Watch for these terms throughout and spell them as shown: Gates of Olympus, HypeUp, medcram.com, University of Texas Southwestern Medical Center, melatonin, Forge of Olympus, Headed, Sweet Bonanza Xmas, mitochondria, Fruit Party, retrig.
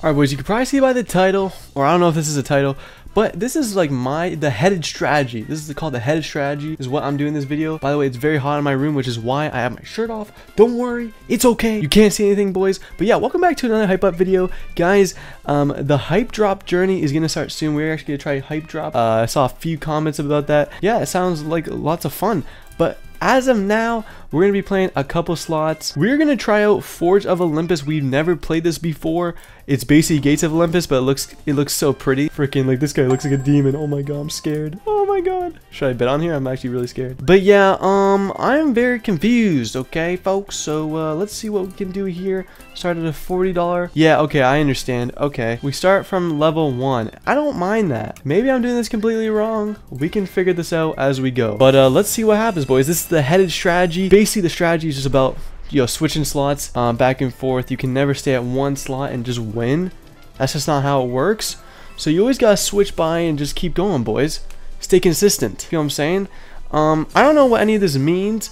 Alright boys, you can probably see by the title, or I don't know if this is a title, but this is like the headed strategy. This is called the headed strategy, is what I'm doing this video. By the way, it's very hot in my room, which is why I have my shirt off. Don't worry, it's okay. You can't see anything, boys. But yeah, welcome back to another hype up video. Guys, the hype drop journey is gonna start soon. We're actually gonna try hype drop. I saw a few comments about that. Yeah, it sounds like lots of fun, but as of now, we're going to be playing a couple slots. We're going to try out Forge of Olympus. We've never played this before. It's basically Gates of Olympus, but it looks so pretty. Freaking, like, this guy looks like a demon. Oh my god, I'm scared. Oh my god. Should I bet on here? I'm actually really scared. But yeah, I'm very confused, okay, folks? So, let's see what we can do here. Start at a $40. Yeah, okay, I understand. Okay, we start from level 1. I don't mind that. Maybe I'm doing this completely wrong. We can figure this out as we go. But, let's see what happens, boys. This is the headed strategy. Basically, the strategy is just about, you know, switching slots back and forth. You can never stay at one slot and just win. That's just not how it works. So you always gotta switch by and just keep going, boys. Stay consistent. You know what I'm saying? I don't know what any of this means.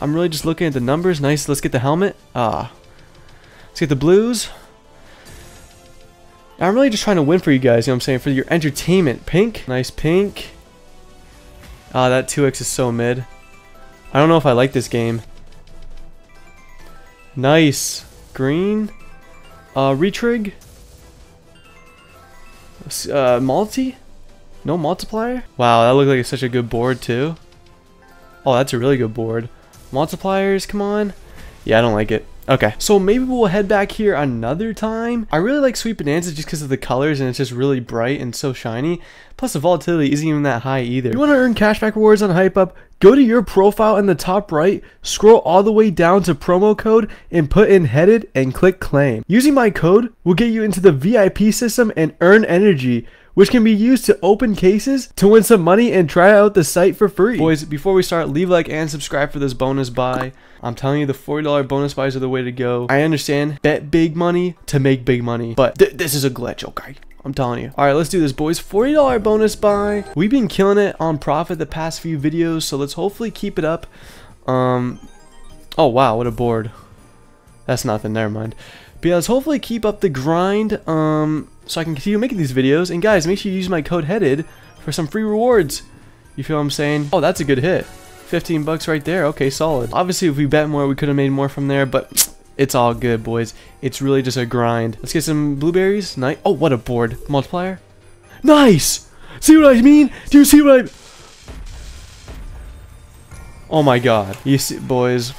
I'm really just looking at the numbers. Nice. Let's get the helmet. Let's get the blues. I'm really just trying to win for you guys. You know what I'm saying? For your entertainment. Pink. Nice pink. Ah, that 2x is so mid. I don't know if I like this game. Nice. Green. Retrig. Multi? No multiplier? Wow, that looked like such a good board too. Oh, that's a really good board. Multipliers, come on. Yeah, I don't like it. Okay, so maybe we'll head back here another time. I really like Sweet Bonanza just because of the colors, and it's just really bright and so shiny. Plus, the volatility isn't even that high either. If you want to earn cashback rewards on Hype Up, go to your profile in the top right, scroll all the way down to promo code, and put in headed and click claim. Using my code will get you into the VIP system and earn energy, which can be used to open cases to win some money and try out the site for free. Boys, before we start, leave a like and subscribe for this bonus buy. I'm telling you, the $40 bonus buys are the way to go. I understand, bet big money to make big money, but this is a glitch, okay? I'm telling you. All right, let's do this, boys. $40 bonus buy. We've been killing it on profit the past few videos, so let's hopefully keep it up. Oh, wow, what a board. That's nothing, never mind. But yeah, let's hopefully keep up the grind, so I can continue making these videos. And guys, make sure you use my code HEADED for some free rewards. You feel what I'm saying? Oh, that's a good hit. 15 bucks right there. Okay, solid. Obviously, if we bet more, we could have made more from there, but it's all good, boys. It's really just a grind. Let's get some blueberries. Nice. Oh, what a board. Multiplier. Nice! See what I mean? Do you see what I... Oh my god. You see, boys,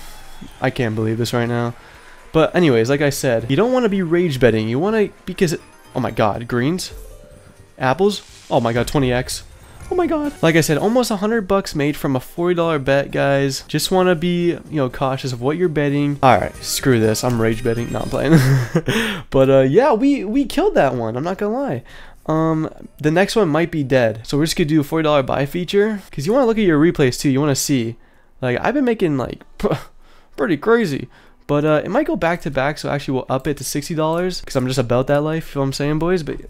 I can't believe this right now. But anyways, like I said, you don't want to be rage betting. You want to... because... oh my god, greens, apples, oh my god, 20x, oh my god. Like I said, almost 100 bucks made from a $40 bet, guys. Just want to be, you know, cautious of what you're betting. Alright, screw this, I'm rage betting, not playing. But yeah, we killed that one, I'm not gonna lie. The next one might be dead, so we're just gonna do a $40 buy feature, because you want to look at your replays too, you want to see. Like, I've been making, like, pretty crazy. But it might go back to back, so actually we'll up it to $60 because I'm just about that life, you know what I'm saying, boys? But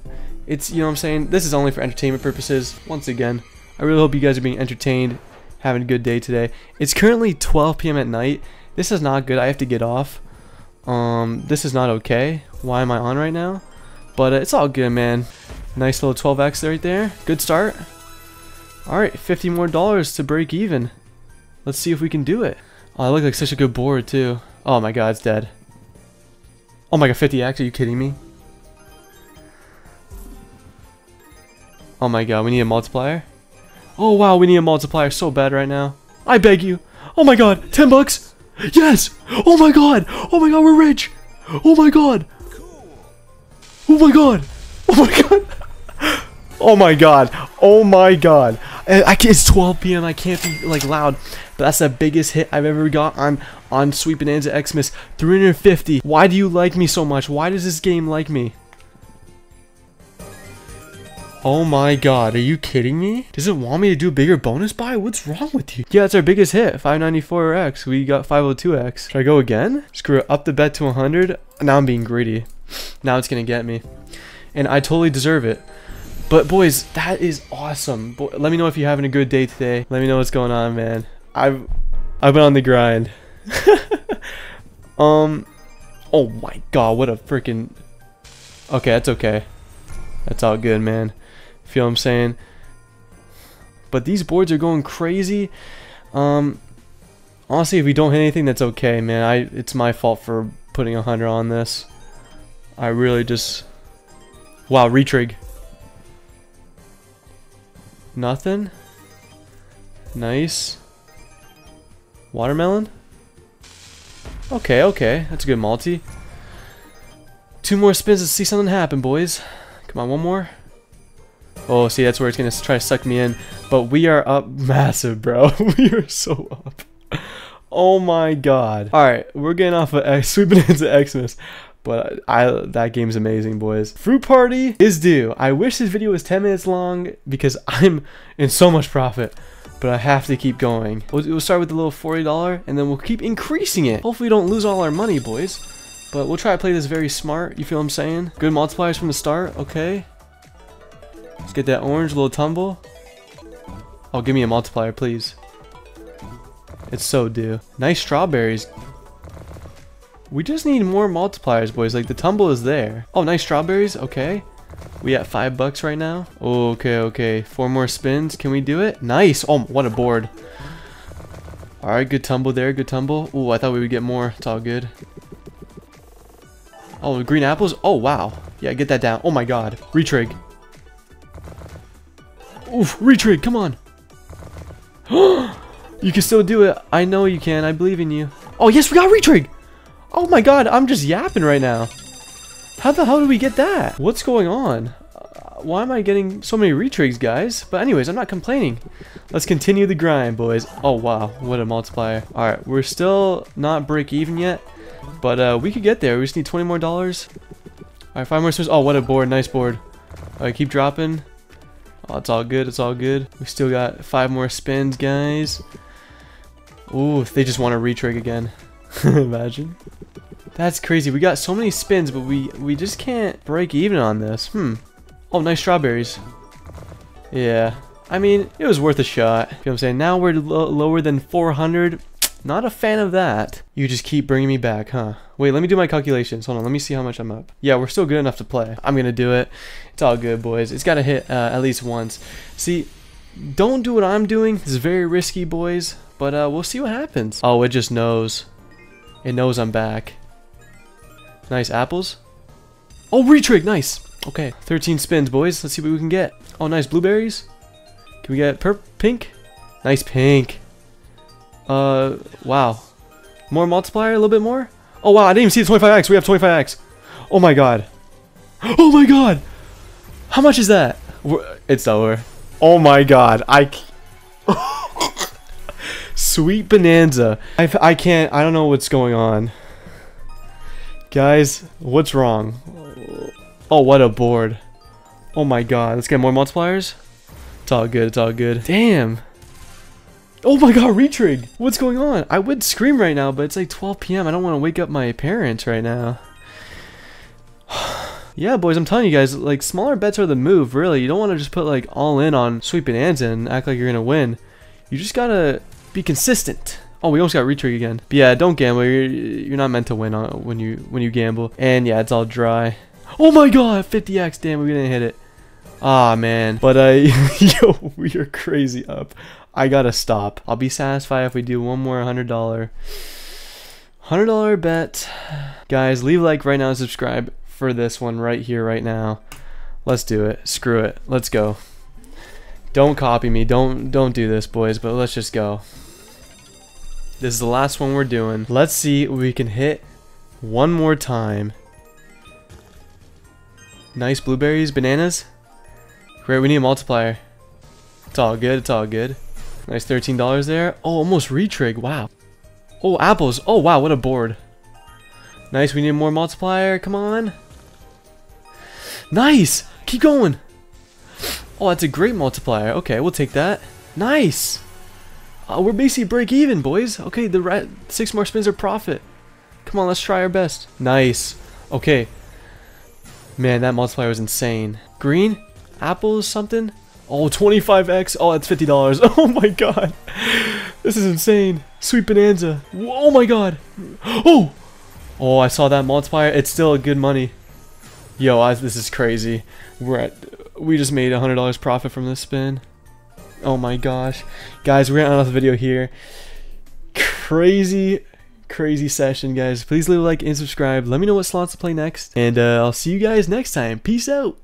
it's, you know what I'm saying, this is only for entertainment purposes. Once again, I really hope you guys are being entertained, having a good day today. It's currently 12 p.m. at night. This is not good. I have to get off. This is not okay. Why am I on right now? But it's all good, man. Nice little 12x right there. Good start. All right, $50 more to break even. Let's see if we can do it. Oh, I look like such a good board too. Oh my god, it's dead. Oh my god, 50x, are you kidding me? Oh my god, we need a multiplier. Oh wow, we need a multiplier so bad right now. I beg you. Oh my god, 10 bucks. Yes! Oh my god! Oh my god, we're rich! Oh my god! Oh my god! Oh my god! Oh my god! Oh my god! It's 12 p.m. I can't be, like, loud. But that's the biggest hit I've ever got on Sweet Bonanza Xmas. 350. Why do you like me so much? Why does this game like me? Oh my god, are you kidding me? Does it want me to do a bigger bonus buy? What's wrong with you? Yeah, it's our biggest hit. 594x. We got 502x. Should I go again? Screw it. Up the bet to 100. Now I'm being greedy. Now it's gonna get me. And I totally deserve it. But boys, that is awesome. Boy, let me know if you're having a good day today. Let me know what's going on, man. I've been on the grind. Oh my god, what a freaking Okay. That's all good, man. Feel what I'm saying? But these boards are going crazy. Honestly, if we don't hit anything, that's okay, man. It's my fault for putting 100 on this. I really just... Wow, retrig. Nothing. Nice. Watermelon. Okay. That's a good multi. Two more spins to see something happen, boys. Come on, one more. Oh, see, that's where it's going to try to suck me in. But we are up massive, bro. We are so up. Oh my god. Alright, we're getting off of Sweet Bonanza Xmas. But that game's amazing, boys. Fruit Party is due. I wish this video was 10 minutes long because I'm in so much profit. But I have to keep going. We'll start with the little $40 and then we'll keep increasing it. Hopefully we don't lose all our money, boys. But we'll try to play this very smart. You feel what I'm saying? Good multipliers from the start. Okay. Let's get that orange little tumble. Oh, give me a multiplier, please. It's so due. Nice strawberries. We just need more multipliers, boys. Like, the tumble is there. Oh, nice strawberries. Okay. We at $5 right now. Okay. Four more spins. Can we do it? Nice. Oh, what a board. All right, good tumble there. Good tumble. Ooh, I thought we would get more. It's all good. Oh, green apples. Oh, wow. Yeah, get that down. Oh, my God. Retrig. Oof, retrig. Come on. You can still do it. I know you can. I believe in you. Oh, yes, we got retrig. Oh my god, I'm just yapping right now. How the hell did we get that? What's going on? Why am I getting so many retrigs, guys? But anyways, I'm not complaining. Let's continue the grind, boys. Oh wow, what a multiplier. Alright, we're still not break even yet, but we could get there. We just need $20 more. Alright, 5 more spins. Oh, what a board. Nice board. Alright, keep dropping. Oh, it's all good. It's all good. We still got 5 more spins, guys. Ooh, they just want to retrig again. Imagine. That's crazy. We got so many spins, but we just can't break even on this. Oh, nice strawberries. Yeah. I mean, it was worth a shot. You know what I'm saying? Now we're lower than 400. Not a fan of that. You just keep bringing me back, huh? Wait, let me do my calculations. Hold on. Let me see how much I'm up. Yeah, we're still good enough to play. I'm going to do it. It's all good, boys. It's got to hit at least once. See, don't do what I'm doing. This is very risky, boys. But we'll see what happens. Oh, it just knows. It knows I'm back. Nice apples. Oh, retrig. Nice. Okay. 13 spins, boys. Let's see what we can get. Oh, nice blueberries. Can we get pink? Nice pink. Wow. More multiplier? A little bit more? Oh, wow. I didn't even see the 25x. We have 25x. Oh, my God. Oh, my God. How much is that? It's over. Oh, my God. Sweet Bonanza. I can't. I don't know what's going on. Guys, what's wrong? Oh, what a board. Oh my god. Let's get more multipliers. It's all good. It's all good. Damn. Oh my god, retrig. What's going on? I would scream right now, but it's like 12 p.m. I don't want to wake up my parents right now. Yeah, boys, I'm telling you guys, like, smaller bets are the move, really. You don't want to just put, like, all in on Sweet Bonanza and act like you're going to win. You just gotta be consistent. Oh, we almost got retrig again. But yeah, don't gamble. You're not meant to win when you gamble. And yeah, it's all dry. Oh my god, 50x. Damn, we didn't hit it. Ah, man. But yo, we are crazy up. I gotta stop. I'll be satisfied if we do one more $100 bet. Guys, leave a like right now and subscribe for this one right here, right now. Let's do it. Screw it. Let's go. Don't copy me. Don't do this, boys, but let's just go. This is the last one we're doing. Let's see if we can hit one more time. Nice blueberries, bananas. Great, we need a multiplier. It's all good. It's all good. Nice $13 there. Oh, almost retrig. Wow. Oh, apples. Oh, wow. What a board. Nice. We need more multiplier. Come on. Nice. Keep going. Oh, that's a great multiplier. Okay, we'll take that. Nice. We're basically break even, boys. Okay, the 6 more spins are profit. Come on, let's try our best. Nice. Okay. Man, that multiplier was insane. Green? Apples? Something? Oh, 25x. Oh, that's $50. Oh, my God. This is insane. Sweet Bonanza. Oh, my God. Oh! Oh, I saw that multiplier. It's still good money. Yo, this is crazy. We just made $100 profit from this spin. Oh my gosh. Guys, we're gonna end off the video here. Crazy session, guys. Please leave a like and subscribe. Let me know what slots to play next, and I'll see you guys next time. Peace out.